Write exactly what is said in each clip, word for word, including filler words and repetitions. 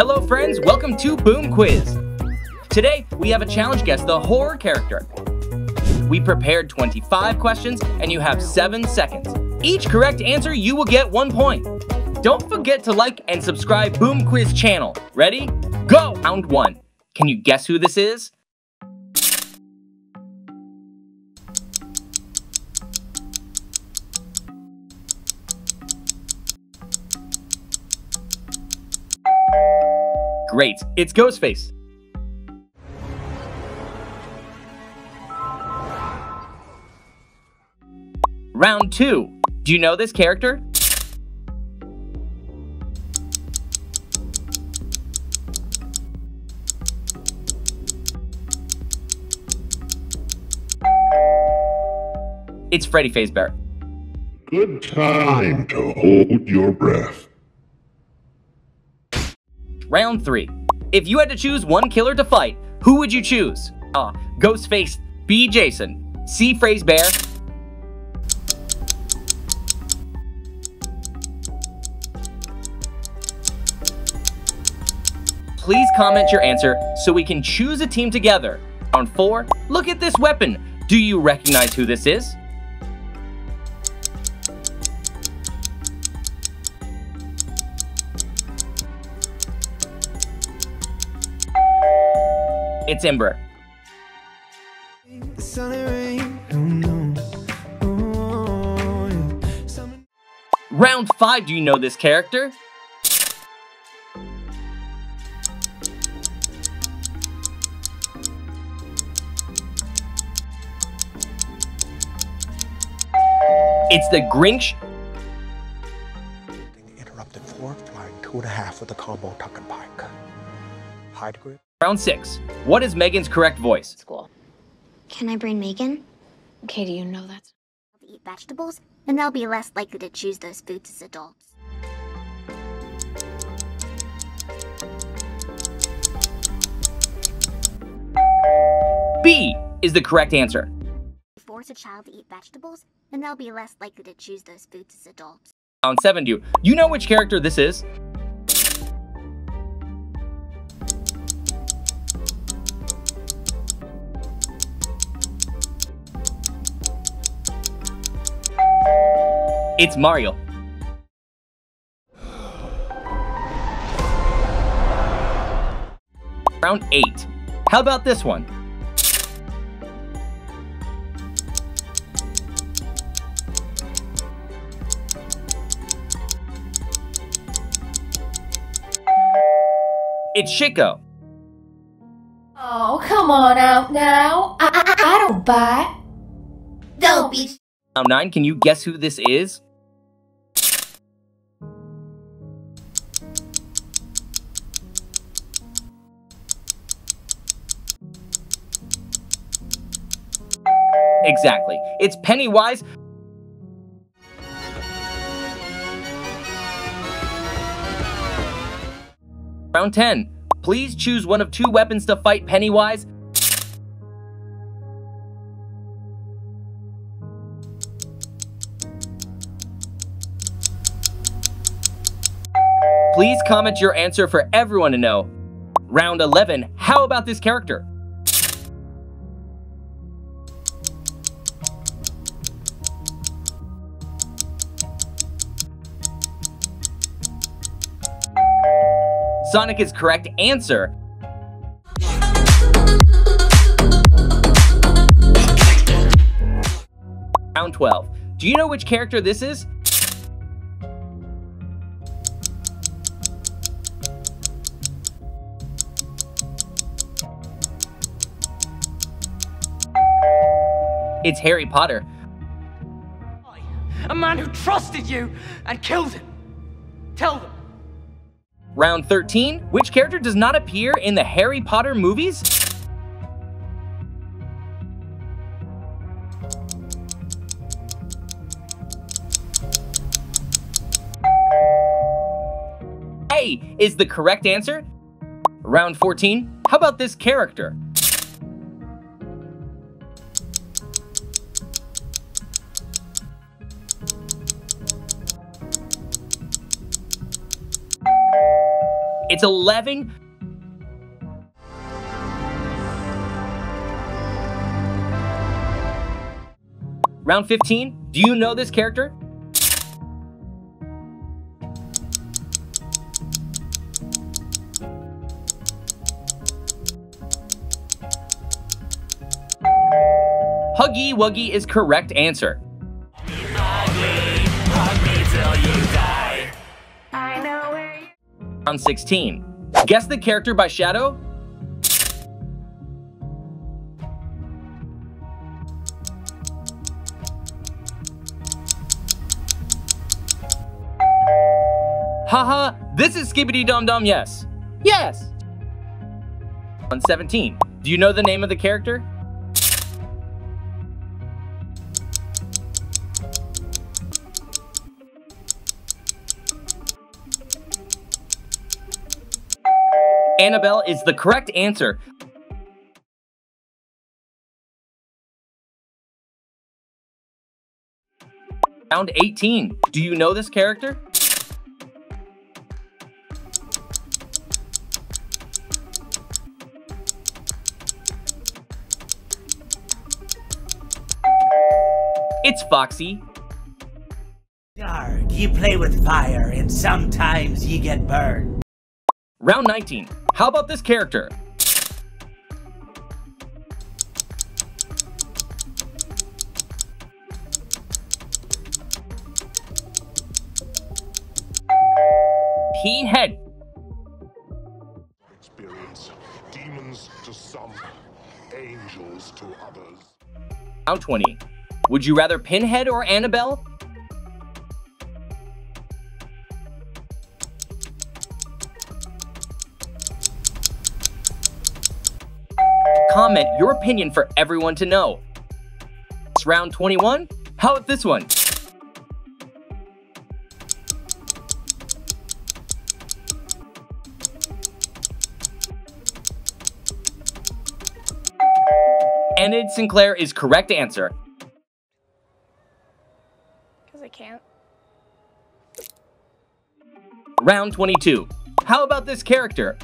Hello friends, welcome to Boom Quiz. Today, we have a challenge guess the horror character. We prepared twenty-five questions and you have seven seconds. Each correct answer, you will get one point. Don't forget to like and subscribe Boom Quiz channel. Ready? Go! Round one. Can you guess who this is? Great, it's Ghostface. Round two. Do you know this character? It's Freddy Fazbear. Good time to hold your breath. Round three. If you had to choose one killer to fight, who would you choose? A. Ghostface. B. Jason. C. Fazbear. Please comment your answer so we can choose a team together. Round four, look at this weapon. Do you recognize who this is? It's Ember. Round five, do you know this character? It's the Grinch. Interrupted four, flying two and a half with a combo tuck and pike. Hide grip. Round six. What is Megan's correct voice? School. Can I bring Megan? Okay, do you know that? They'll eat vegetables, and they'll be less likely to choose those foods as adults. B is the correct answer. Force a child to eat vegetables, and they'll be less likely to choose those foods as adults. Round seven, do you know which character this is? It's Mario. Round eight. How about this one? It's Chico. Oh, come on out now. I, I, I don't buy. Don't be. Round nine, can you guess who this is? Exactly. It's Pennywise. Round ten. Please choose one of two weapons to fight Pennywise. Please comment your answer for everyone to know. Round eleven. How about this character? Sonic is correct answer. Round twelve. Do you know which character this is? It's Harry Potter. A man who trusted you and killed him. Tell them. Round thirteen, which character does not appear in the Harry Potter movies? A is the correct answer. Round fourteen, how about this character? It's eleven. Round fifteen, do you know this character? Huggy Wuggy is correct answer. Round sixteen, guess the character by shadow. Haha, this is Skibidi Dum Dum, yes. Yes! Round seventeen, do you know the name of the character? Annabelle is the correct answer. Round eighteen, do you know this character? It's Foxy. Dark, you play with fire and sometimes you get burned. Round nineteen. How about this character? Pinhead. Experience. Demons to some, angels to others. Round twenty. Would you rather Pinhead or Annabelle? Comment your opinion for everyone to know. It's round twenty-one. How about this one? Enid Sinclair is correct answer. Can't. Round twenty-two. How about this character?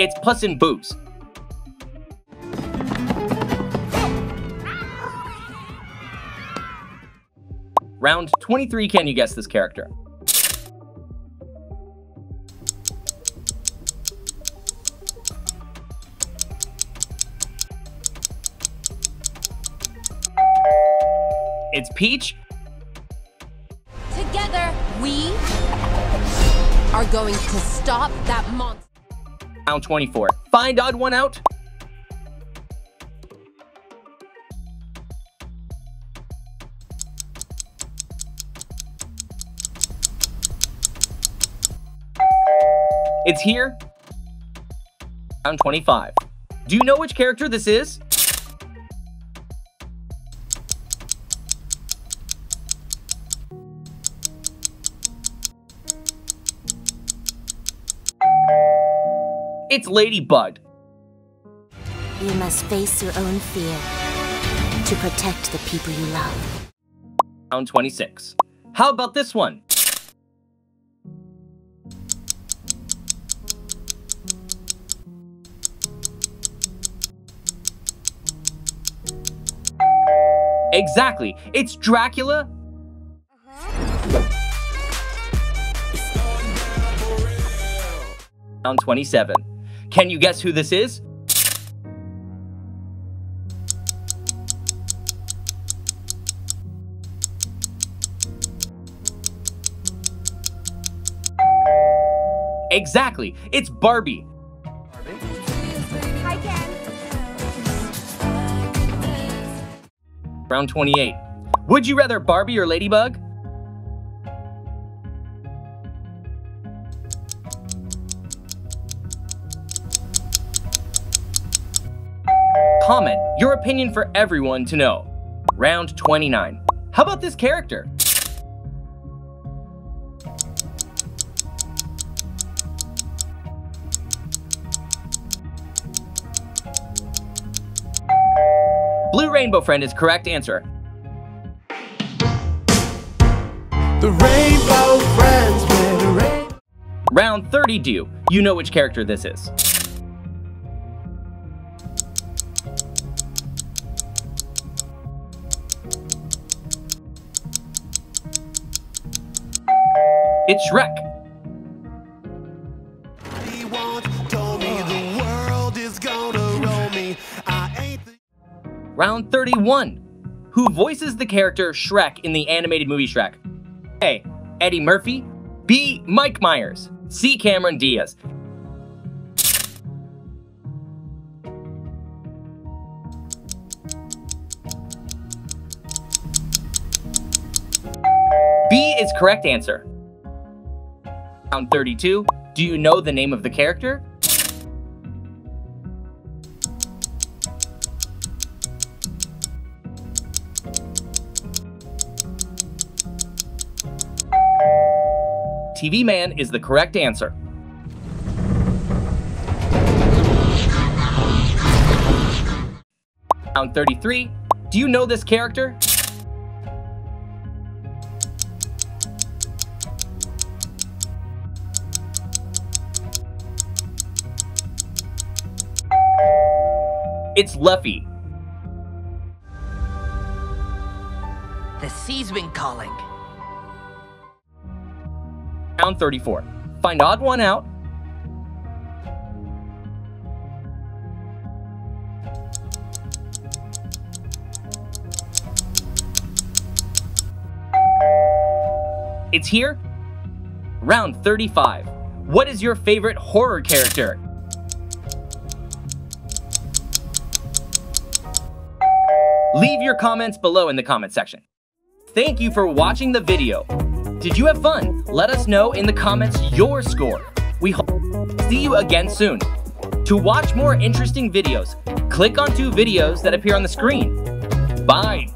It's Puss in Boots. Round twenty-three. Can you guess this character? It's Peach. Together, we are going to stop that monster. Round twenty-four. Find odd one out. It's here. Round twenty-five. Do you know which character this is? It's Ladybug. You must face your own fear to protect the people you love. Round twenty-six. How about this one? Exactly. It's Dracula. Uh-huh. Round twenty-seven. Can you guess who this is? Exactly, it's Barbie. Barbie. Hi, Ken. Round twenty-eight. Would you rather Barbie or Ladybug? Comment your opinion for everyone to know. Round twenty-nine. How about this character? Blue Rainbow Friend is correct answer. The Rainbow Friends with a rain. Round thirty due. You know which character this is. It's Shrek. He once told me the world is gonna roll me. I ain't the Round thirty-one. Who voices the character Shrek in the animated movie Shrek? A. Eddie Murphy. B. Mike Myers. C. Cameron Diaz. B is correct answer. Round thirty-two, do you know the name of the character? T V Man is the correct answer. Round thirty-three, do you know this character? It's Luffy. The sea's been calling. Round thirty-four. Find odd one out. It's here. Round thirty-five. What is your favorite horror character? Leave your comments below in the comment section. Thank you for watching the video. Did you have fun? Let us know in the comments your score. We hope to see you again soon. To watch more interesting videos, click on two videos that appear on the screen. Bye.